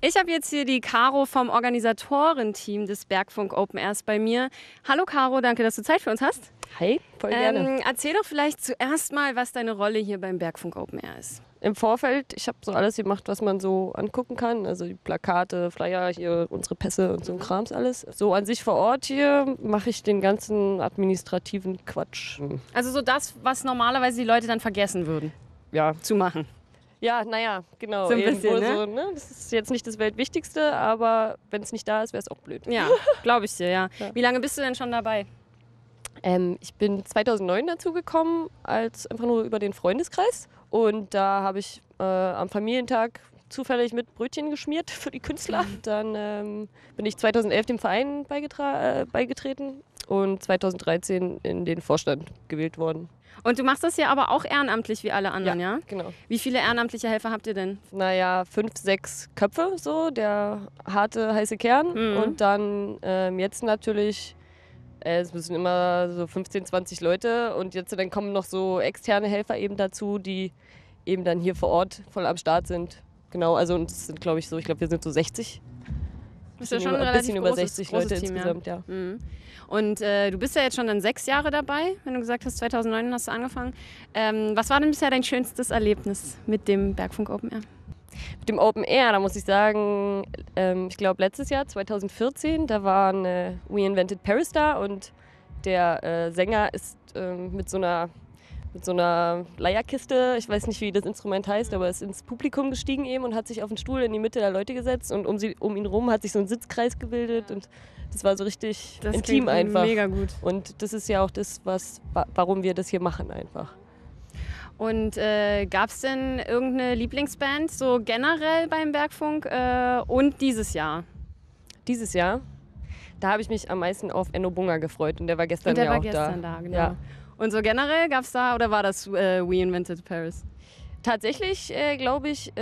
Ich habe jetzt hier die Caro vom Organisatorenteam des Bergfunk Open Airs bei mir. Hallo Caro, danke, dass du Zeit für uns hast. Hi, voll gerne. Erzähl doch vielleicht zuerst mal, was deine Rolle hier beim Bergfunk Open Air ist. Im Vorfeld, ich habe so alles gemacht, was man so angucken kann. Also die Plakate, Flyer, hier unsere Pässe und so ein Krams alles. So an sich vor Ort hier mache ich den ganzen administrativen Quatsch. Also so das, was normalerweise die Leute dann vergessen würden, ja, zu machen. Ja, naja, genau. So ein bisschen, ne? So, ne? Das ist jetzt nicht das Weltwichtigste, aber wenn es nicht da ist, wäre es auch blöd. Ja, glaube ich dir, ja. Wie lange bist du denn schon dabei? Ich bin 2009 dazugekommen, als einfach nur über den Freundeskreis. Und da habe ich am Familientag zufällig mit Brötchen geschmiert für die Künstler. Dann bin ich 2011 dem Verein beigetreten und 2013 in den Vorstand gewählt worden. Und du machst das ja aber auch ehrenamtlich wie alle anderen, ja? Ja, genau. Wie viele ehrenamtliche Helfer habt ihr denn? Naja, 5, 6 Köpfe, so der harte, heiße Kern. Und dann jetzt natürlich, es müssen immer so 15, 20 Leute und jetzt dann kommen noch so externe Helfer eben dazu, die eben dann hier vor Ort voll am Start sind. Genau, also und es sind glaube ich so, wir sind so 60. Das ist ja schon ein bisschen über 60 Leute insgesamt, ja. Und du bist ja jetzt schon dann 6 Jahre dabei, wenn du gesagt hast, 2009 hast du angefangen. Was war denn bisher dein schönstes Erlebnis mit dem Bergfunk Open Air? Mit dem Open Air, da muss ich sagen, ich glaube letztes Jahr, 2014, da waren We Invented Paris da und der Sänger ist mit so einer Leierkiste, ich weiß nicht, wie das Instrument heißt, aber ist ins Publikum gestiegen eben und hat sich auf den Stuhl in die Mitte der Leute gesetzt und um ihn rum hat sich so ein Sitzkreis gebildet und das war so richtig intim einfach. Mega gut. Und das ist ja auch das, warum wir das hier machen einfach. Und gab es denn irgendeine Lieblingsband so generell beim Bergfunk und dieses Jahr? Dieses Jahr? Da habe ich mich am meisten auf Enno Bunga gefreut und der war gestern ja auch da. Genau. Ja. Und so generell gab es da, oder war das We Invented Paris? Tatsächlich, glaube ich,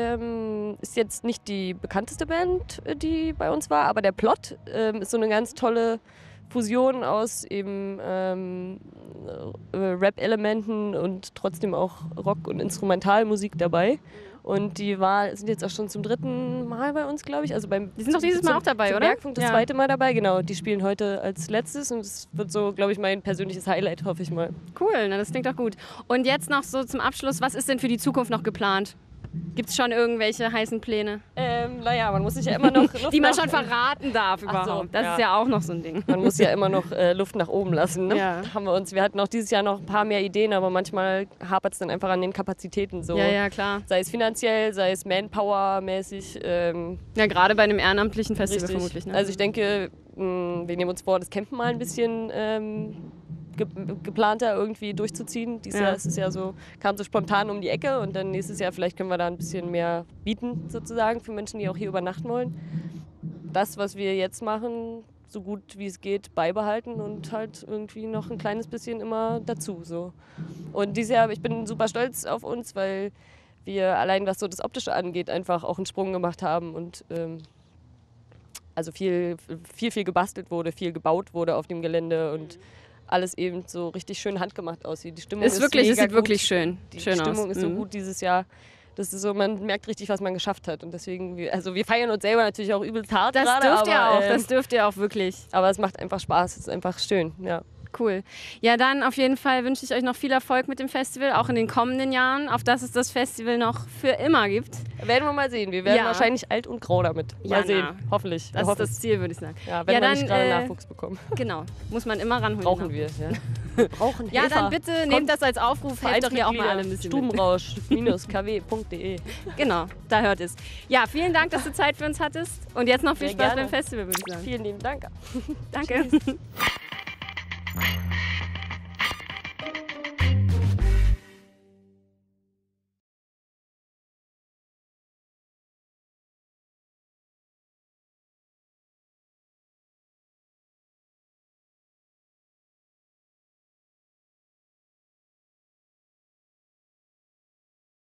ist jetzt nicht die bekannteste Band, die bei uns war, aber der Plot ist so eine ganz tolle Fusion aus eben Rap-Elementen und trotzdem auch Rock- und Instrumentalmusik dabei. Und die sind jetzt auch schon zum 3. Mal bei uns, glaube ich. Also die sind doch dieses Mal auch dabei, oder? Bergfunk das 2. Mal dabei, genau. Die spielen heute als letztes und es wird so, glaube ich, mein persönliches Highlight, hoffe ich mal. Cool, na, das klingt doch gut. Und jetzt noch so zum Abschluss, was ist denn für die Zukunft noch geplant? Gibt es schon irgendwelche heißen Pläne? Naja, man muss sich ja immer noch Luft die man schon verraten darf überhaupt. So, das ist ja auch noch so ein Ding. Man muss ja immer noch Luft nach oben lassen. Ne? Ja. Wir hatten auch dieses Jahr noch ein paar mehr Ideen, aber manchmal hapert es dann einfach an den Kapazitäten. So. Ja, klar. Sei es finanziell, sei es Manpower-mäßig. Ja, gerade bei einem ehrenamtlichen Festival richtig. Vermutlich. Ne? Also ich denke, wir nehmen uns vor, das Campen mal ein bisschen geplanter irgendwie durchzuziehen. Dieses Jahr ist es ja so, kam so spontan um die Ecke und dann nächstes Jahr vielleicht können wir da ein bisschen mehr bieten sozusagen für Menschen, die auch hier übernachten wollen. Das, was wir jetzt machen, so gut wie es geht, beibehalten und halt irgendwie noch ein kleines bisschen immer dazu. So. Und dieses Jahr, ich bin super stolz auf uns, weil wir allein, was so das Optische angeht, einfach auch einen Sprung gemacht haben und also viel gebastelt wurde, viel gebaut wurde auf dem Gelände und alles eben so richtig schön handgemacht aussieht. Die Stimmung ist wirklich, es sieht wirklich schön aus. Die Stimmung ist so gut dieses Jahr. Das ist so, man merkt richtig, was man geschafft hat. Und deswegen, also wir feiern uns selber natürlich auch übelst hart gerade. Das dürft ihr auch wirklich. Aber es macht einfach Spaß, es ist einfach schön, ja. Cool. Ja, dann auf jeden Fall wünsche ich euch noch viel Erfolg mit dem Festival, auch in den kommenden Jahren, auf dass es das Festival noch für immer gibt. Werden wir mal sehen. Wir werden wahrscheinlich alt und grau damit. Mal sehen. Hoffentlich. Das ist das Ziel, würde ich sagen. Ja, wenn wir nicht gerade Nachwuchs bekommen. Genau. Muss man immer ranholen. Brauchen wir. Wir brauchen Helfer. Ja, dann bitte nehmt das als Aufruf. Helft doch hier auch mal alle ein bisschen mit. Stubenrausch-kw.de. Genau, da hört es. Ja, vielen Dank, dass du Zeit für uns hattest. Und jetzt noch viel Spaß beim Festival, würde ich sagen. Vielen lieben Dank. Danke.